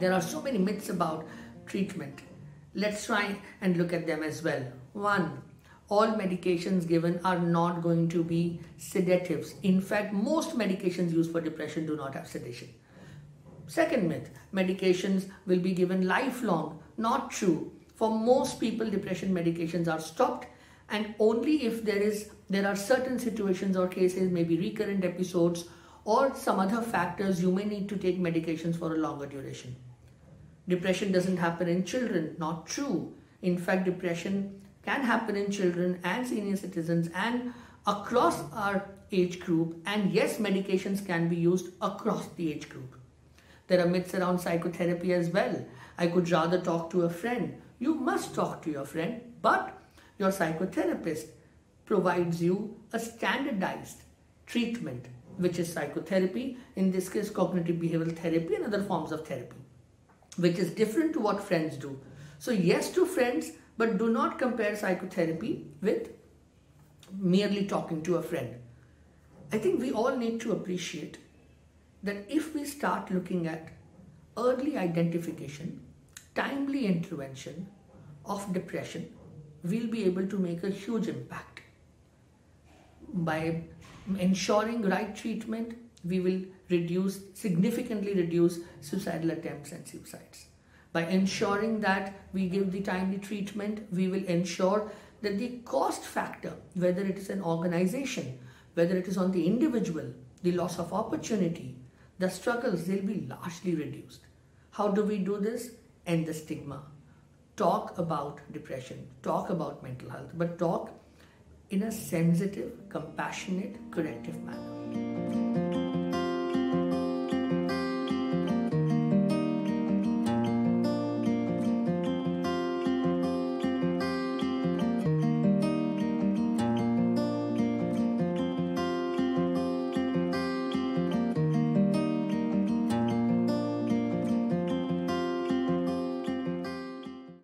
There are so many myths about treatment. Let's try and look at them as well. 1. All medications given are not going to be sedatives. In fact, most medications used for depression do not have sedation. Second myth, medications will be given lifelong. Not true. For most people, depression medications are stopped, and only if there are certain situations or cases, maybe recurrent episodes or some other factors, you may need to take medications for a longer duration. Depression doesn't happen in children. Not true. In fact, depression can happen in children and senior citizens and across our age group. And yes, medications can be used across the age group. There are myths around psychotherapy as well. I could rather talk to a friend. You must talk to your friend, but your psychotherapist provides you a standardized treatment, which is psychotherapy, in this case cognitive behavioral therapy and other forms of therapy, which is different to what friends do. So yes to friends, but do not compare psychotherapy with merely talking to a friend. I think we all need to appreciate that if we start looking at early identification, timely intervention of depression, we'll be able to make a huge impact. By ensuring right treatment, we will significantly reduce suicidal attempts and suicides. By ensuring that we give the timely treatment, we will ensure that the cost factor, whether it is an organization, whether it is on the individual, the loss of opportunity, the struggles, they'll be largely reduced. How do we do this? End the stigma. Talk about depression, talk about mental health, but talk in a sensitive, compassionate, corrective manner.